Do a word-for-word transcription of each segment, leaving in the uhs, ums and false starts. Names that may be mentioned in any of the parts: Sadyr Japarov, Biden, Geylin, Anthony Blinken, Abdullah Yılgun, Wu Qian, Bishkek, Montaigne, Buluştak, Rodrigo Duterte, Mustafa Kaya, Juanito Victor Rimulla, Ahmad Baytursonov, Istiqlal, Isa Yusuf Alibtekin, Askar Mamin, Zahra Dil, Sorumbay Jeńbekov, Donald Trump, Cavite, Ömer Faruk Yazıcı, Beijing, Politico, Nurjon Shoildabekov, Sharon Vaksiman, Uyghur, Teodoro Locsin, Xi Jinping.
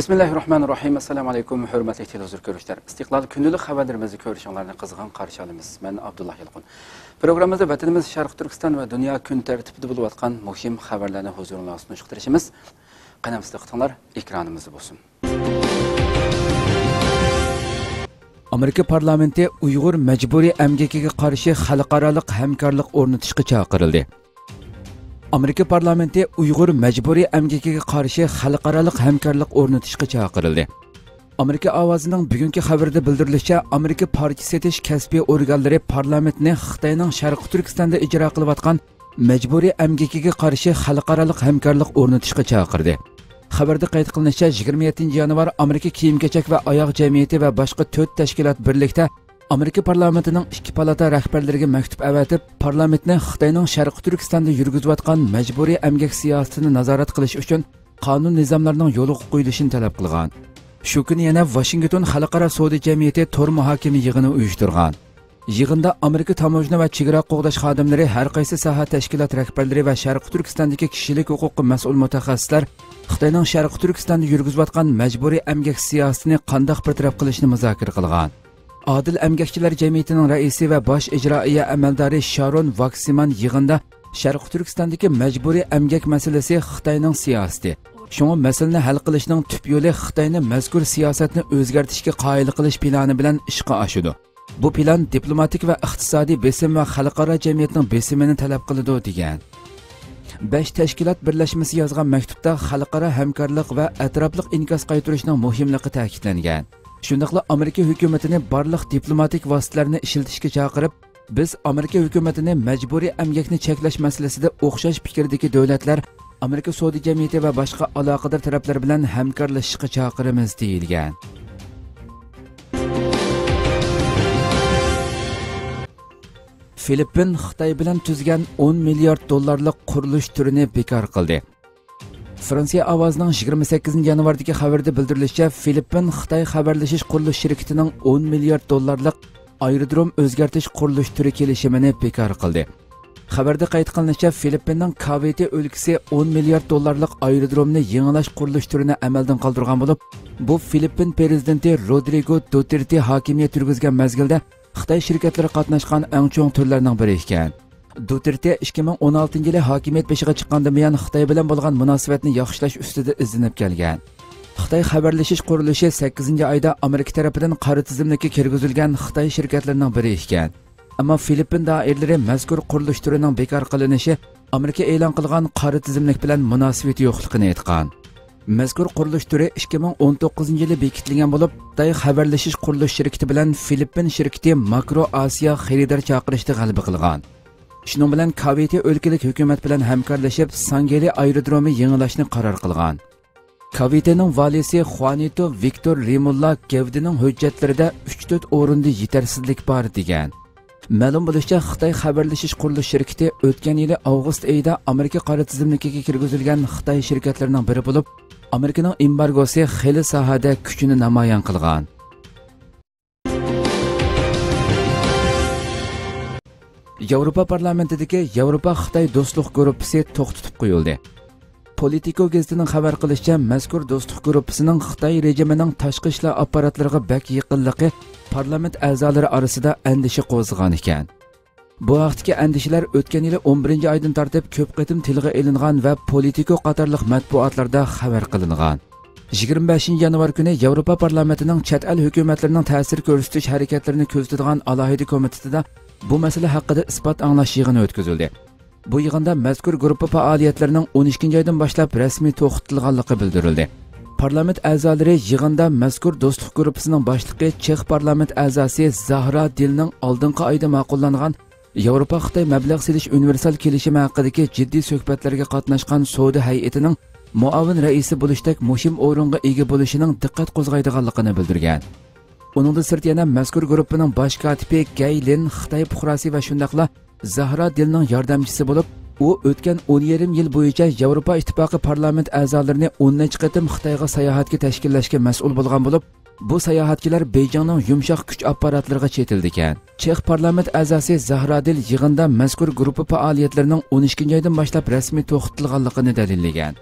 Bismillahirrahmanirrahim. Assalamu alaikum. Hürmetli televizyon görüşler. İstiklal günlük haberlerimizi görüşenlerine kızgın karşılayımız. Ben Abdullah Yılgun. Programımızda vatanımız Şarkı Türkistan ve dünya gün tertibide buluvatkan muhim haberlerine huzuruna sunuşturuşimiz. Kanalımızda kıtanlar ekranımızı bulsun. Amerika parlamenti Uyghur mecburi emgekiga karşı halkaralık hemkarlık ornatışkı çağırıldı. Amerika parlamenti Uyghur mecburi emgekiga karşı halkaralık hemkarlık ornatışkı çağırıldı. Amerika avazının bugünkü haberde bildirilişçe Amerika partisi etiş kesbi organları parlamentini Xitayning Sharqi Turkistonda icra qilayotgan mecburi emgekiga karşı halkaralık hemkarlık ornatışkı çağırdı. Xabarda qayd qilinishicha yigirma yettinchi yanvar Amerika kiyim-kechak ve oyoq jamiyati ve başka to'rt tashkilot birlikte Amerika parlamentining ikki palata rahbarlariga maktub avatib, parlamentni Xitoyning Sharqi Turkistonda yurgizayotgan majburiy emgak siyosatini nazorat qilish uchun qonun nizomlarining yo'li qo'yilishini talab qilgan. Shu kuni yana Washington Xalqaro savdo jamiyati tor muhokama yig'ini uyushtirgan. Yig'inda Amerika tamojna va chegara qo'g'dash xodimlari, har qaysi soha tashkilot rahbarlari va Sharqi Turkistondagi kishilik huquqi mas'ul mutaxassislar Xitoyning Sharqi Turkistonda yurgizayotgan majburiy emgak siyosatini qanday bartaraf qilishni muzokara qilgan. Adil emgakchilar jamiyatining raisi va bosh ijroiya amaldori Sharon Vaksiman yig'inda Sharqi Turkistondagi majburiy emgak masalasi Xitoyning siyosati. Şunu meseleni hal qilishning tüp yo'li Xitoyni mazkur siyosatni o'zgartirishga qoyil qilish plani bilan ishga oshirdi. Bu plan diplomatik ve iqtisadi besim ve xalqaro jamiyatning besimini talab qiladi degan. besh tashkilot birlashmasi yozgan maktubda xalqaro hamkorlik va atrofliq inkas qaytirishning muhimligi ta'kidlangan. Shundaqla Amerika hukumatini barliq diplomatik vositalarni ishlatishga chaqirib, biz Amerika hukumatini majburiy emgakni cheklash masalasida o'xshash fikrdagi davlatlar Amerika savdo jamiyati va boshqa aloqador taraflar bilan hamkorlashishga chaqiramiz deyilgan. Filippin Xitoy bilan tuzgan o'n milliard dollarlik qurilish turini bekor qildi. Fransiya ovozining yigirma sakkizinchi yanvardagi xabarda bildirilishicha, Filippin Xitoy xabarlashish qurilish shirkatining o'n milliard dollarlik aerodrom o'zgartish qurilish turi kelishimini bekor qildi. Xabarda qayd qilinishicha, Filippinning Cavite o'lkasi o'n milliard dollarlik aerodromni yangilash qurilish turini amaldan qoldirgan bo'lib, bu Filippin prezidenti Rodrigo Duterte hokimiyat yurgizgan mazgilda Xitoy şirketleri qatnaşqan eng cho'ng turlarning biri ekan. Duterte ikki ming o'n oltinchi yili hokimiyat beshiga chiqqandan buyon Xitoy bilan bo'lgan munosabatni yaxshilash ustida izlanib kelgan. Xitoy xabarlashish qurilishi sakkizinchi oyda Amerika tarafidan qari tizimlikka kirgizilgan Xitoy şirketlerining biri ekan. Ammo Filippin doiralari mazkur qurilish turining bekor qilinishi Amerika e'lon qilgan qari tizimlik bilan munosabati yo'qligini aytgan. Mazkur qurilish turi ikki ming o'n to'qqizinchi yili bekitilgan bo'lib, Xitoy xabarlashish qurilish shirkati bilan Filippin shirkati Makro Osiyo xaridor chaqirishda g'alaba qilgan. Shuning bilan Kavite o'lkalik hukumat bilan hamkorlashib, Sangeli aerodromi yangilashni qaror qilgan. Kavitening valisi Juanito Victor Rimulla Gevdining hujjatlarida uch to'rt o'rinda yetersizlik bor degan. Ma'lum bo'lishicha, Xitoy xabarlashish qurilish shirkati o'tgan yili avgust oyida Amerika qora tizimligiga kirgizilgan Xitoy shirkatlarining biri bo'lib, Amerikaning embargosi xeli sahada kuchini namoyon qilgan. Yevropa parlamentidagi Yevropa-Xitoy do'stlik guruhi to'xtatib qo'yildi. Politico gazetining xabar qilishicha, mazkur do'stlik guruhining Xitoy rejimining tashqi ishlar apparatlariga bak yaqinligi parlament a'zolari orasida andisha qo'zg'agan ekan. Bu vaqtdagi andishalar o'tgan yili o'n birinchi oydan tortib ko'p qatim tilga elingan va Politico qatorliq matbuotlarda xabar qilingan. yigirma beshinchi yanvar kuni Yevropa parlamentining chet el hukumatlarining ta'sir ko'rsatish harakatlarini ko'zatadigan alohida komitetida bu masala haqida isbot anglash yig'ini o'tkazildi. Bu yig'inda mazkur guruhi faoliyatlarining o'n ikkinchi oydan boshlab rasmiy to'xtatilganligi bildirildi. Parlament a'zolari yig'inda mazkur do'stlik guruhining boshlig'i Chex parlament a'zosi Zahra Dilning oldingi oyda ma'qullangan Yevropa-Xitoy mablag' selish universal kelishimi haqidagi jiddiy suhbatlarga qatnashgan savdo hay'atining muavin raisi Buluştak muhim o'ringa ega bo'lishining diqqat qo'zg'aydiganligini bildirgan. Uningdan sirt yana mazkur guruhining bosh kotibi Geylin Xitoy fuqarosi va shundaqla Zahra Dilning yordamchisi bo'lib, u o'tgan o'n yarim yil bo'yicha Yevropa Ittifoqi parlament a'zolarini o'n necha qatim Xitoyga sayohatga tashkillashga mas'ul bo'lgan bo'lib, bu sayohatchilar Beyjingning yumshoq kuch apparatlariga chetildi ekan. Chex parlament a'zosi Zahra Dil yig'inda mazkur guruhi faoliyatlarining o'n ikkinchi oydan boshlab rasmiy to'xtatilganligini ta'kidlagan.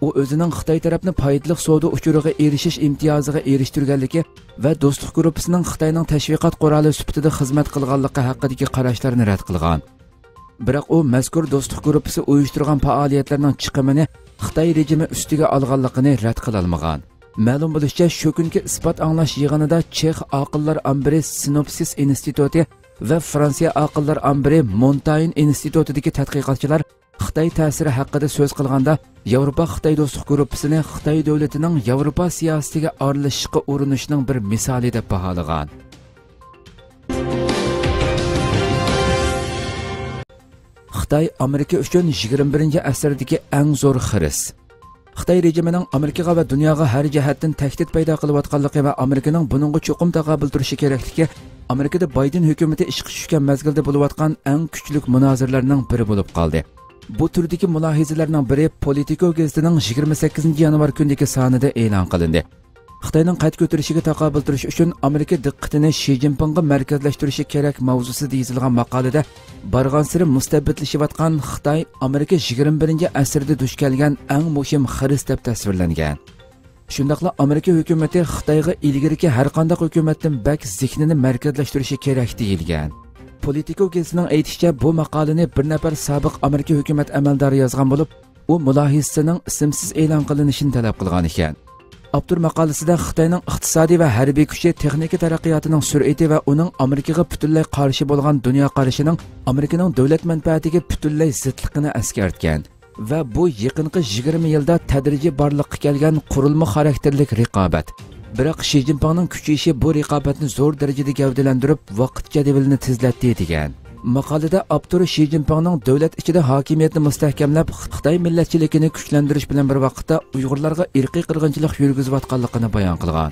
o özünün Xitay tarafını payidliq savdo uçuruğa erişiş imtiyazıga eriştirganligi ve dostluk grupasining Xitayning teşviqat qoralı süptida xizmat qilganligi haqidagi qarashlarini rad qilgan. Biroq o mazkur dostluk grupasi uyushtirgan faoliyatlarning chiqimini Xitay rejimi üstüge alğanlıqını rad qilolmagan. Ma'lum bo'lishicha, shu kunki ispat anglash yig'inida Chex Aqllar Ambiri Sinopsis instituti ve Fransiya Aqllar Ambiri Montaigne institutidagi tadqiqotchilar Xitay ta'siri haqida so'z qilganda Yevropa Xitay do'stlik guruhisini Xitay davlatining Yevropa siyosatiga aralashishga urinishining bir misoli deb baholagan. Xitay Amerika uchun yigirma birinchi asrdagi eng zo'r xiris. Xitay rejimining Amerikaga va dunyoga har jihatdan tahdid paydo qilayotganligi va Amerikaning buningga cho'qim taqobil turishi kerakligi Amerikada Biden hukumati ishga tushgan mazgilda bo'layotgan eng kuchli munozaralarning biri bo'lib qoldi. Bu turdagi mulohizalarning biri Politico gazetining yigirma sakkizinchi yanvar kunidagi sonida e'lon qilindi. Xitoyning qayta ko'tarilishiga taqobil turish uchun Amerika diqqatini Xi Jinpingga markazlashtirishi kerak mavzusi deyilgan maqolada barg'ansiri mustabbitlashayotgan Xitoy Amerika yigirma birinchi asrda duch kelgan eng muhim xiris deb tasvirlangan. Shundaqla Amerika hukumati Xitoyga ilgiriki har qanday hukumatdan bak zihnini markazlashtirishi kerak deyilgan. Politico gazetining aytishicha, bu maqolani bir nafar sobiq Amerika hukumat amaldori yozgan bo'lib, u mulohizasining ismsiz e'lon qilinishini talab qilgan ekan. Abdur maqolasida Xitoyning iqtisodiy va harbiy kuchi, texnika taraqqiyotining sur'ati va uning Amerikaga butunlay qarshi bo'lgan dunyo qarashining Amerikaning davlat manfaatiga butunlay zidligini eskartgan va bu yaqinqi yigirma yilda tadrijiy borliqqa kelgan qurilma xarakterli raqobat. Biroq Xi Jinpingning kuchayishi bu raqobatni zo'r darajada gavdalantirib, vaqt jadvalini tezlatdi degan. Maqolada Abdur Xi Jinpingning davlat ichida hokimiyatni mustahkamlab, Xitoy millatchiligini kuchlantirish bilan bir vaqtda Uyg'urlarga irqiy qirg'inchilik yurgizayotganligini bayon qilgan.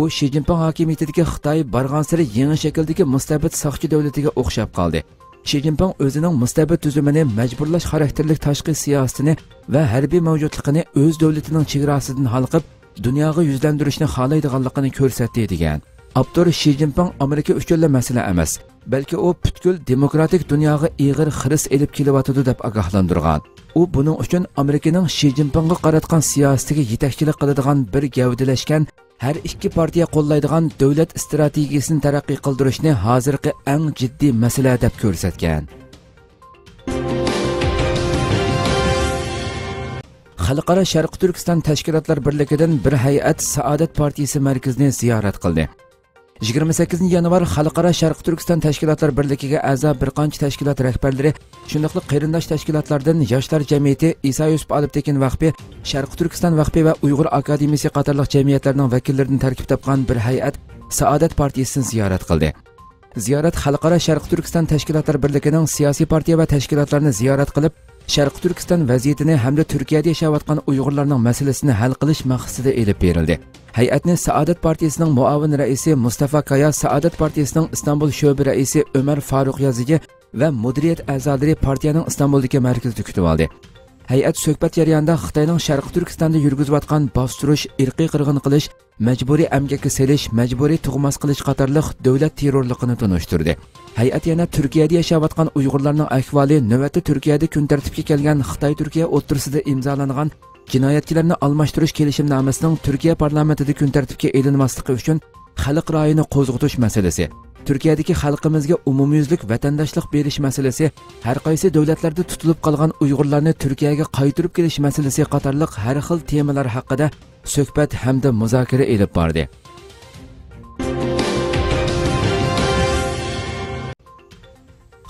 U Xi Jinping hokimiyatidagi Xitoy barg'ansiri yangi shakldagi mustabid soqchi davlatiga o'xshab qoldi. Xi Jinping o'zining mustabid tuzumini, majburlash xarakterli tashqi siyosatini va harbiy mavjudligini o'z davlatining chegarasidan xalqib, dunyoga yuzlantirishni xohlaydiganligini ko'rsatdi degan. Abdur Xi Jinping Amerika uchunla masala emas, balki u butkul demokratik dunyoga ig'ir xiris elib kelyotdi deb ogohlantirgan. U buning uchun Amerikaning Xi Jinpingga qaratgan siyosatiga yetakchilik qiladigan bir gavdalashgan, har ikki partiya qo'llaydigan davlat strategiyasini taraqqiy qildirishni hozirgi eng jiddiy masala deb ko'rsatgan. Xalqaro Sharqi Turkiston tashkilotlar birligidan bir hay'at Saodat partiyasi markazini ziyorat qildi. yigirma sakkizinchi yanvar Xalqaro Sharq Turkiston tashkilotlar birligiga a'zo bir qancha tashkilot rahbarlari, shuningdek qarindosh tashkilotlardan Yoshlar jamiyati, Isa Yusuf Alibtekin vaqfi, Sharq Turkiston vaqfi va Uyg'ur akademiyasi qatorliq jamiyatlarning vakillarini tarkib topgan bir hay'at Saodat partiyasini ziyorat qildi. Ziyorat Xalqaro Sharq Turkiston tashkilotlar birligining siyosiy partiya va tashkilotlarini ziyorat qilib, Sharq Turkiston vaziyatini hamda Turkiyada yashayotgan Uyg'urlarning masalasini hal qilish maqsadida elib berildi. Hay'atni Saodat partiyasining muavin raisi Mustafa Kaya, Saodat partiyasining Istanbul sho'bi raisi Ömer Faruk Yazıcı ve mudiriyat a'zolari partiyaning Istanbuldagi markazida kutib oldi. Hay'at suhbat jarayonida Xitoyning Sharq Turkistonda yurgizayotgan bostirish, irqiy qirg'in qilish, majburiy amgakka selish, majburiy tug'mas qilish qatorliq davlat terrorligini tunishtirdi. Hay'at yana Turkiyada yashayotgan Uyg'urlarning ahvoli, navbatda Turkiyada kun tartibga kelgan Xitoy-Turkiya o'rtasida imzolangan jinoyatchilarni almashtirish kelishimnomasining Turkiya parlamentida kun tartibga elinmasligi uchun xalq ra'yini qo'zg'atish masalasi, Turkiyadagi xalqimizga umumyuzlik vatandoshlik berish masalasi, har qaysi davlatlarda tutilib qolgan Uyg'urlarni Turkiyaga qaytarib kelish masalasi qatorliq har xil temalar haqida suhbat hamda muzokara elib bordi.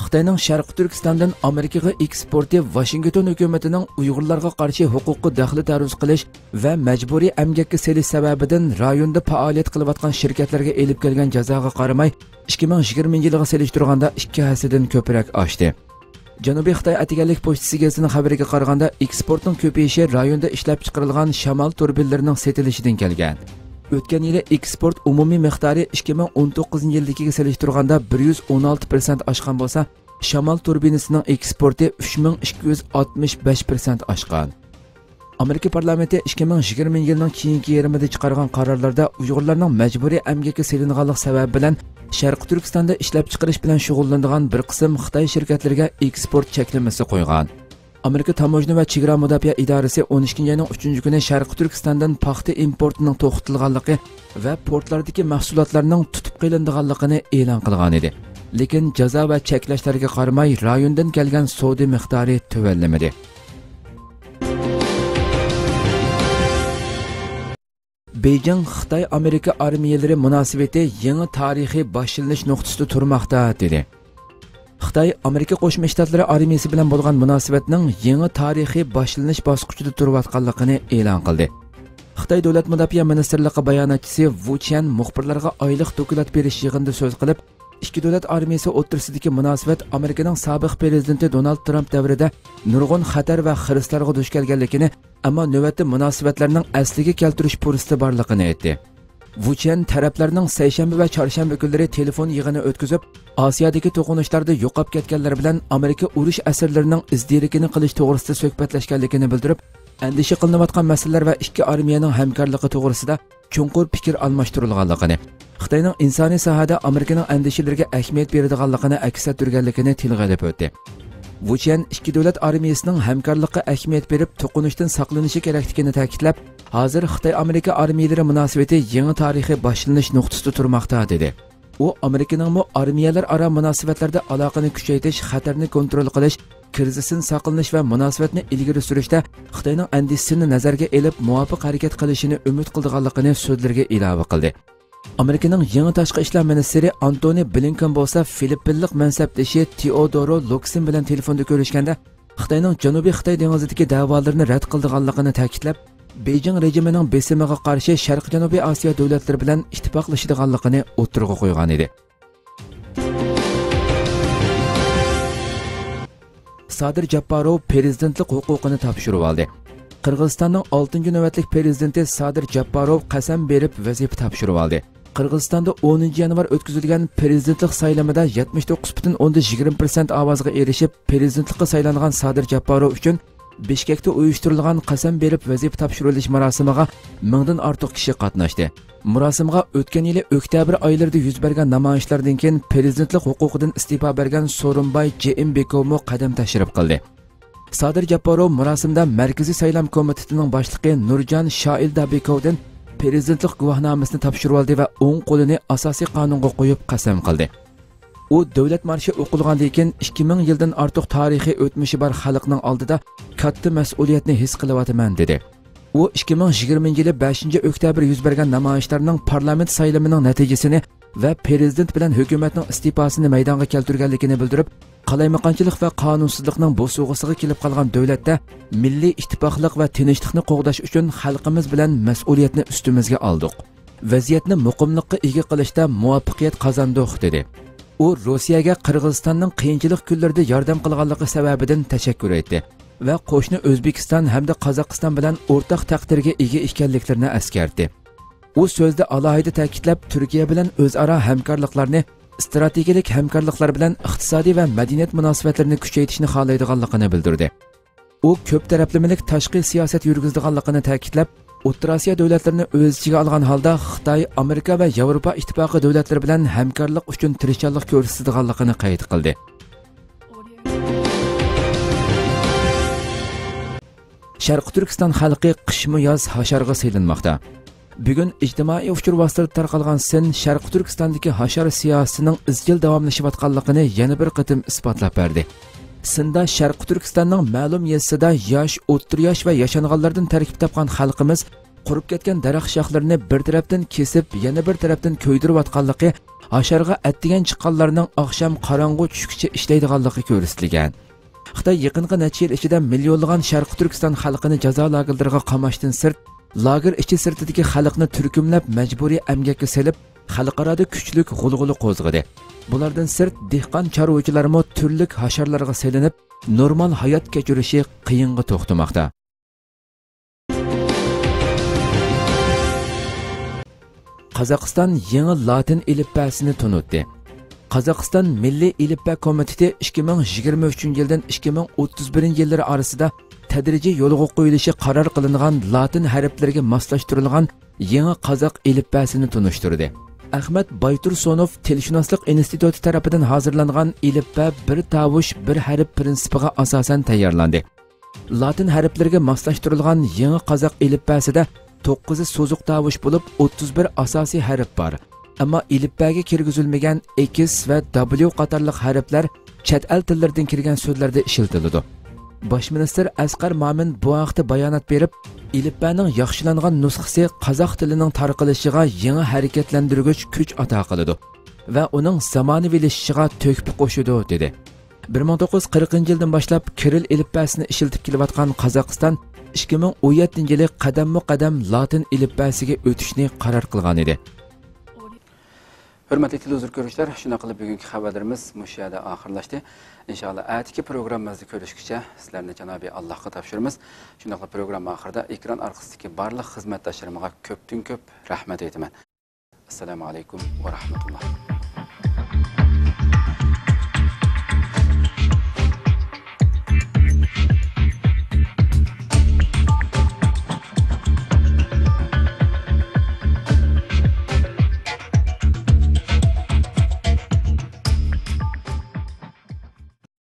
Xitoyning Sharq Turkistondan Amerikaga eksporti Washington hukumatining Uyg'urlarga qarshi huquqiy daxli taruz qilish va majburiy amgakka selish sababidan rayonda faoliyat qilayotgan shirkatlarga elib kelgan jazoga qaramay, ikki ming yigirmanchi yilga selishtirganda ikki hasidan ko'proq oshdi. Janubiy Xitoy atiganlik pochtasi gazetining xabariga qaraganda, eksportning ko'payishi rayonda ishlab chiqarilgan shamol turbinlarining sotilishidan kelgan. O'tgan yili eksport umumiy miqdori ikki ming o'n to'qqizinchi yildagiga solishtirganda bir yuz o'n olti foiz oshgan bo'lsa, shamol turbinasining eksporti uch ming ikki yuz oltmish besh foiz oshgan. Amerika parlamenti ikki ming yigirmanchi yilning keyingi yarmida chiqargan qarorlarda Uyg'urlarning majburiy amgakka selinganlik sababi bilan Sharq Turkistonda ishlab chiqarish bilan shug'ullanadigan bir qism Xitoy shirkatlariga eksport cheklamasi qo'ygan. Amerika Tamojna ve Çigra Mudafaa İdaresi on ikkinchi ayning uchinchi günü Şarkı Türkistan'dan paxta importinin to'xtatilganligi ve portlardaki mahsulotlarning tutup qilinganligini e'lon qilgan edi. Lekin jazo ve cheklashlarga qaramay rayondan kelgan soda miqdori tuvallamadi. Beijing Xitoy Amerika armiyalari munosabati yangi tarixiy boshlanish nuqtasida turmoqda dedi. Xitoy Amerika Qo'shma Shtatlari armiyasi bilan bo'lgan munosabatning yangi tarixiy boshlanish bosqichida turayotganligini e'lon qildi. Xitoy Davlat Mudofaa Ministrligi bayonotchisi Wu Qian muxbirlarga oylik dokulat berish yig'inida so'z qilib, ikki davlat armiyasi o'rtasidagi munosabat Amerikaning sobiq prezidenti Donald Trump davrida nurg'un xatar va xiristlarga duch kelganligini, ammo navbatda munosabatlarning asliga keltirish fursati borligini aytdi. Wu Qian taraflarning seshanba va chorshanba kunlari telefon yig'ini o'tkazib, Asiyodagi to'qinishlarda yo'qolib ketganlar bilan Amerika urush asirlarining izdirikini qilish to'g'risida suhbatlashganligini bildirib, endişe qilinayotgan masalalar va ikki armiyaning hamkorligi to'g'risida chuqur fikr almashtirilganligini, Xitoyning insoniy sohada Amerikaning endişelariga ahamiyat beradiganligini aks ettirganligini tilga olib o'tdi. Wu Qian ikki davlat armiyasining hamkorligiga ahamiyat berib, to'qinishdan saqlanishi kerakligini ta'kidlab, hozir Xitoy-Amerika armiyalari munosabati yangi tarixiy boshlanish nuqtasida turmoqda dedi. U Amerikaning armiyalar ara munosabatlarda aloqani kuchaytirish, xatarni kontrol qilish, krizdan saqlanish va munosabatni ilgari surishda Xitoyning andisini nazarga olib, muvofiq harakat qilishini umid qilganligini so'zlarga ilova qildi. Amerikaning yangi tashqi ishlar ministri Anthony Blinken bo'lsa, Filippinlik mansabdoshi Teodoro Locsin bilan telefonda ko'rishganda Xitoyning Janubiy Xitoy dengizidagi da'volarini rad qilganligini ta'kidlab, Beijing rejimining besimiga qarshi Sharq-Janubiy Osiyo davlatlari bilan ittifoqlashadiganligini o'tirg'a qo'ygan edi. Sadyr Japarov prezidentlik huquqini topshirib oldi. Qirg'izistonning oltinchi navbatlik prezidenti Sadyr Japarov qasam berib vazifa topshirib oldi. Qirg'izistonda o'ninchi yanvar o'tkazilgan prezidentlik saylamida yetmish to'qqiz butun o'ndan yigirma foiz ovozga erishib, prezidentlikka saylangan Sadyr Japarov uchun Bishkekda uyushtirilgan qasam berib vazifa topshirilish marosimiga mingdan ortiq kishi qatnashdi. Marosimga o'tgan yili oktyabr oylarida yuz bergan namoyishlardan keyin prezidentlik huquqidan istifa bergan Sorumbay Jeńbekovni qadam tashrif qildi. Sadyr Japarov marosimda Markaziy saylam komitetining boshlig'i Nurjon Shoildabekovdan prezidentlik guvohnomasini topshirib oldi va o'ng qo'lini asosiy qonunga qo'yib qasam qildi. U davlat marshi o'qilgandan keyin ikki ming yildan ortiq tarixiy o'tmishi bor xalqning oldida katta mas'uliyatni his qilyapman dedi. U ikki ming yigirmanchi yili beshinchi oktyabr yuz bergan namoyishlarning parlament saylamining natijasini va prezident bilan hukumatning iste'fosini maydonga keltirganligini bildirib, qalaymiqonchilik va qonunsizlikning bo'sug'isiga kelib qolgan davlatda milliy ittifoqlik va tinchlikni qo'g'dash uchun xalqimiz bilan mas'uliyatni ustimizga oldik. Vaziyatni muqimlikka ega qilishda muvaffaqiyat qozondik dedi. U Rossiyaga Qirg'izistonning qiyinchilik kunlarida yordam qilganligi sababidan tashakkur etdi va qo'shni O'zbekiston hamda Qozog'iston bilan o'rtaq taqdirga ega ekanliklarini eskartdi. U so'zda alohida ta'kidlab, Turkiya bilan o'zaro hamkorliklarni, strategik hamkorliklar bilan iqtisodiy va madaniyat munosabatlarini kuchaytirishni xohlaydiganligini bildirdi. U ko'p taraflamachilik tashqi siyosat yurgizadiganligini ta'kidlab, O'rta Osiyo davlatlarini o'z ichiga olgan holda Xitoy, Amerika va Yevropa ittifoqi davlatlari bilan hamkorlik uchun tirishchilik ko'rsatadiganligini qayd qildi. Sharq Turkiston xalqi qishmi yoz hasharga selinmoqda. Bugun ijtimoiy uchur vositasida tarqalgan sin Sharq Turkistondagi hashar siyosatining izchil davomlashayotganligini yana bir qatim isbotlab berdi. Sinda Sharq Turkistonning ma'lum yesida yosh, o'ttir yosh va yashanganlardan tarkib topgan xalqimiz qurib ketgan daraxt shoxlarini bir tarafdan kesib, yana bir tarafdan ko'ydirib atganligi, hasharga atdigan chiqqanlarning oqshom qorong'u tushguncha ishlaydiganligi ko'rsatilgan. Xitoy yaqinqi necha yil ichida millionlagan Sharq Turkiston xalqini jazo lagerlariga qamashdan sirt, lager ichi sirtidagi xalqni turkumlab majburiy amgakka selib, xalqarada kuchlik g'ulg'uli qo'zg'adi. Bulardan sirt dehqon chorvachilarimiz turli hasharlarga selinib, normal hayot kechirishi qiyinga to'xtamoqda. Qozog'iston yangi latin alifbasini tunutdi. Qozog'iston Milliy alifba komiteti ikki ming yigirma uchinchi yildan ikki ming o'ttiz birinchi yillar orasida tadrijiy yo'lga qo'yilishi qaror qilingan latin harflariga moslashtirilgan yangi qozoq alifbasini tunishtirdi. Ahmad Baytursonov Tilshunoslik instituti tarafidan hazırlangan alifba bir tavush bir harf prinsipiga asosan tayyorlandi. Latin harfleriga moslashtirilgan yangi Qozaq elifbasida to'qqiz so'ziq tavush bo'lib, o'ttiz bir asosiy harf bor. Ammo elifbaga kirgizilmagan X va W qatorliq harflar chet el tillaridan kirgan so'zlarda ishlatiladi. Bosh minister Askar Mamin bu haqda bayonot berib, elifbaning yaxshilangan nusxasi Qozaq tilining tarqilishiga yangi harakatlantiruvchi kuch ato qiladi va uning zamonaviylashishiga to'g'ri qo'shadi dedi. bir ming to'qqiz yuz qirqinchi yildan boshlab Kiril elifbasini ishiltib kelayotgan Qozog'iston ikki ming o'n yettinchi yili qadamma-qadam Latin elifbasiga o'tishni qaror qilgan edi. Hurmatli televizor ko'ruvchilar, shunday qilib bugungi xabarlarimiz mushu yerda oxirlashdi. İnşallah erteki programımızda görüşküçe sizlerine Cenab-ı Allah'a tavşırımız. Şunakla program ahırda ekran arkasındaki barlıq hizmetdaşlarımıza köptün köp rahmet eylemen. Esselamu Aleyküm ve Rahmetullah.